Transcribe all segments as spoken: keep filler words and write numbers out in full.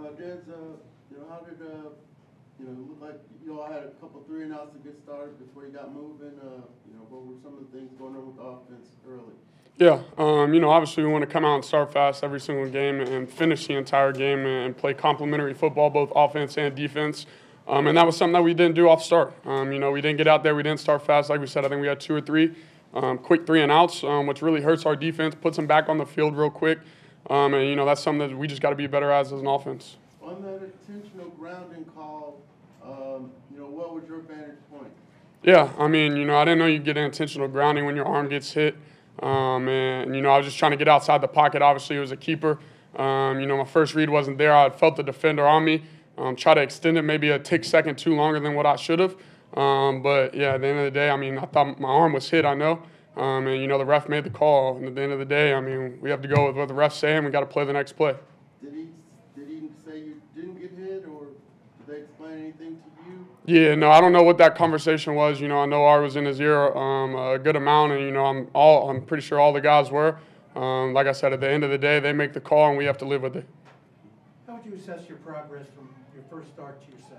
uh, Dad's, uh, you know, how did, uh, you know, look like you all had a couple three and outs to get started before you got moving. Uh, you know, what were some of the things going on with the offense early? Yeah, um, you know, obviously we want to come out and start fast every single game and finish the entire game and play complementary football, both offense and defense. Um, and that was something that we didn't do off start. Um, you know, we didn't get out there. We didn't start fast. Like we said, I think we had two or three um, quick three and outs, um, which really hurts our defense, puts them back on the field real quick. Um, and, you know, that's something that we just got to be better at as an offense. On that intentional grounding call, um, you know, what was your vantage point? Yeah, I mean, you know, I didn't know you'd get an intentional grounding when your arm gets hit. Um, and, you know, I was just trying to get outside the pocket. Obviously, it was a keeper. Um, you know, my first read wasn't there. I felt the defender on me. Um, try to extend it maybe a tick second too longer than what I should have. Um, but, yeah, at the end of the day, I mean, I thought my arm was hit, I know. Um, and, you know, the ref made the call. And at the end of the day, I mean, we have to go with what the ref's saying. We got to play the next play. Did he, did he say you didn't get hit, or did they explain anything to you? Yeah, no, I don't know what that conversation was. You know, I know I was in his ear um, a good amount, and, you know, I'm, all, I'm pretty sure all the guys were. Um, like I said, at the end of the day, they make the call, and we have to live with it. How would you assess your progress from your first start to your second?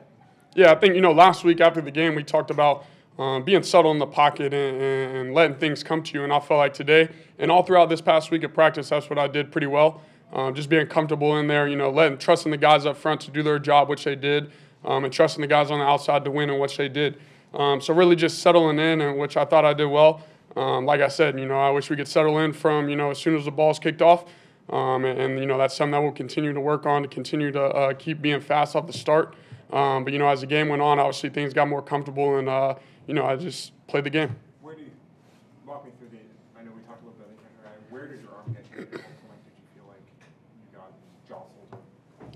Yeah, I think, you know, last week after the game we talked about um, being subtle in the pocket and, and letting things come to you, and I felt like today and all throughout this past week of practice, that's what I did pretty well. Um, just being comfortable in there, you know, letting trusting the guys up front to do their job, which they did, um, and trusting the guys on the outside to win, and which they did. Um, so really just settling in, and which I thought I did well. Um, like I said, you know, I wish we could settle in from, you know, as soon as the ball's kicked off. Um, and, and, you know, that's something that we'll continue to work on, to continue to uh, keep being fast off the start. Um, but, you know, as the game went on, obviously things got more comfortable, and, uh, you know, I just played the game. Where do you – walk me through the – I know we talked a little bit about the – where did your arm get hit? Did you feel like you got jostled?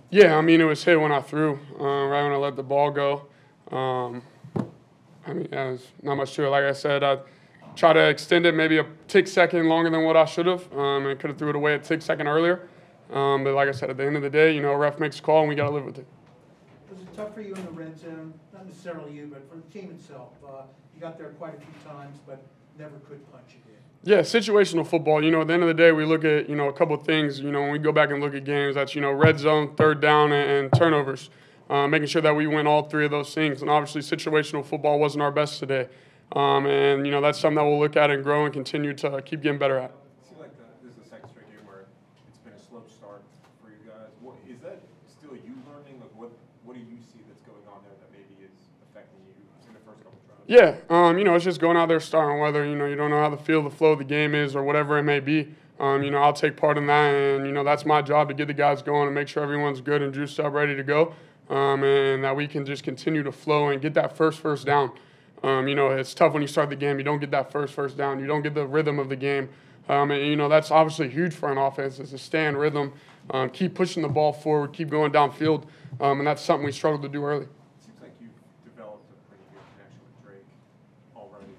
Yeah, I mean, it was hit when I threw, uh, right when I let the ball go. Um, I mean, yeah, there's not much to it. Like I said, I – try to extend it maybe a tick second longer than what I should have. Um, and could have threw it away a tick second earlier. Um, but like I said, at the end of the day, you know, ref makes a call, and we got to live with it. Was it tough for you in the red zone? Not necessarily you, but for the team itself. Uh, you got there quite a few times, but never could punch it in. Yeah, situational football. You know, at the end of the day, we look at, you know, a couple of things. You know, when we go back and look at games, that's, you know, red zone, third down, and, and turnovers. Uh, making sure that we win all three of those things. And obviously, situational football wasn't our best today. Um, and, you know, that's something that we'll look at and grow and continue to keep getting better at. I see, like, the, this is the second straight year where it's been a slow start for you guys. What, is that still you learning? Like, what, what do you see that's going on there that maybe is affecting you in the first couple of drives? Yeah, um, you know, it's just going out there starting, whether, you know, you don't know how the feel, the flow of the game is or whatever it may be. Um, you know, I'll take part in that, and, you know, that's my job to get the guys going and make sure everyone's good and juiced up, ready to go, um, and that we can just continue to flow and get that first first down. Um, you know, it's tough when you start the game. You don't get that first first down. You don't get the rhythm of the game. Um, and, you know, that's obviously huge for an offense, is to stay in rhythm, um, keep pushing the ball forward, keep going downfield. Um, and that's something we struggled to do early. It seems like you've developed a pretty good connection with Drake already.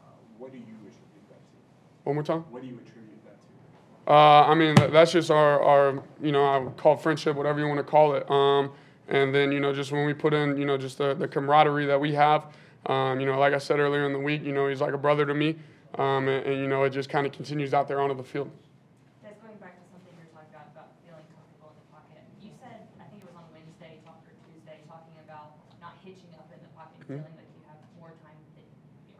Uh, what do you attribute that to? One more time? What do you attribute that to? Uh, I mean, that's just our, our, you know, I would call friendship, whatever you want to call it. Um, and then, you know, just when we put in, you know, just the, the camaraderie that we have. Um, you know, like I said earlier in the week, you know, he's like a brother to me, um, and, and, you know, it just kind of continues out there onto the field. Just going back to something you were talking about, about feeling comfortable in the pocket, you said, I think it was on Wednesday talk, or Tuesday, talking about not hitching up in the pocket, mm-hmm. feeling like you have more time, than,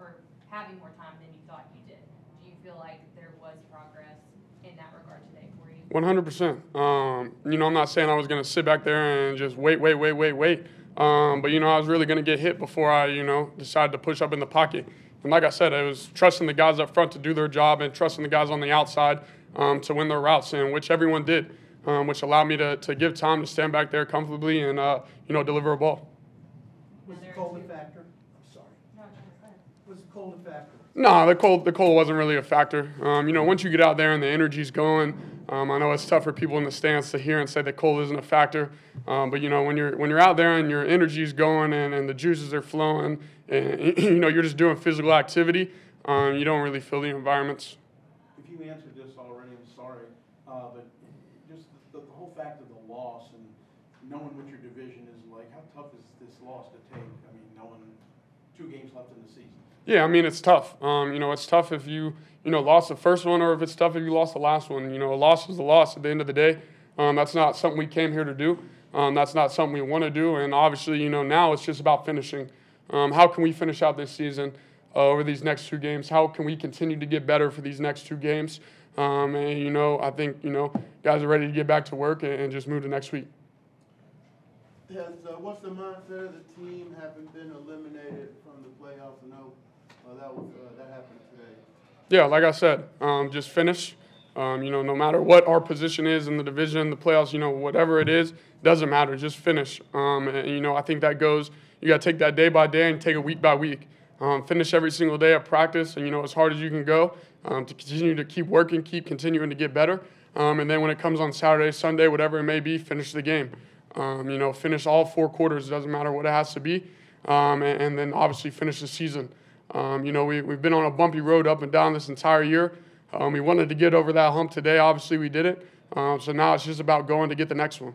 or having more time than you thought you did. Do you feel like there was progress in that regard today for you? one hundred percent. Um, you know, I'm not saying I was going to sit back there and just wait, wait, wait, wait, wait. Um, but, you know, I was really going to get hit before I, you know, decided to push up in the pocket. And like I said, I was trusting the guys up front to do their job and trusting the guys on the outside um, to win their routes, and which everyone did, um, which allowed me to, to give time to stand back there comfortably and, uh, you know, deliver a ball. Was the cold a factor? I'm sorry. No, was the cold a factor? No, nah, the cold, the cold wasn't really a factor. Um, you know, once you get out there and the energy's going, um, I know it's tough for people in the stands to hear and say that cold isn't a factor. Um, but, you know, when you're when you're out there and your energy's going and, and the juices are flowing and, you know, you're just doing physical activity, um, you don't really feel the environments. If you answered this already, I'm sorry. Uh, but just the, the whole fact of the loss and knowing what your division is like, how tough is this loss to take? I mean, knowing two games left in the season. Yeah, I mean, it's tough. Um, you know, it's tough if you, you know, lost the first one, or if it's tough if you lost the last one. You know, a loss is a loss at the end of the day. Um, that's not something we came here to do. Um, that's not something we want to do. And obviously, you know, now it's just about finishing. Um, how can we finish out this season uh, over these next two games? How can we continue to get better for these next two games? Um, and, you know, I think, you know, guys are ready to get back to work and, and just move to next week. Yes, uh, what's the mindset of the team having been eliminated from the playoffs? And oh, uh, that, was, uh, that happened today. Yeah, like I said, um, just finish. Um, you know, no matter what our position is in the division, the playoffs, you know, whatever it is, doesn't matter. Just finish. Um, and, you know, I think that goes, you got to take that day by day and take it week by week. Um, finish every single day of practice and, you know, as hard as you can go um, to continue to keep working, keep continuing to get better. Um, and then when it comes on Saturday, Sunday, whatever it may be, finish the game. Um, you know, finish all four quarters. It doesn't matter what it has to be. Um, and, and then obviously finish the season. Um, you know, we, we've been on a bumpy road up and down this entire year. Um, we wanted to get over that hump today. Obviously, we did it. Um, so now it's just about going to get the next one.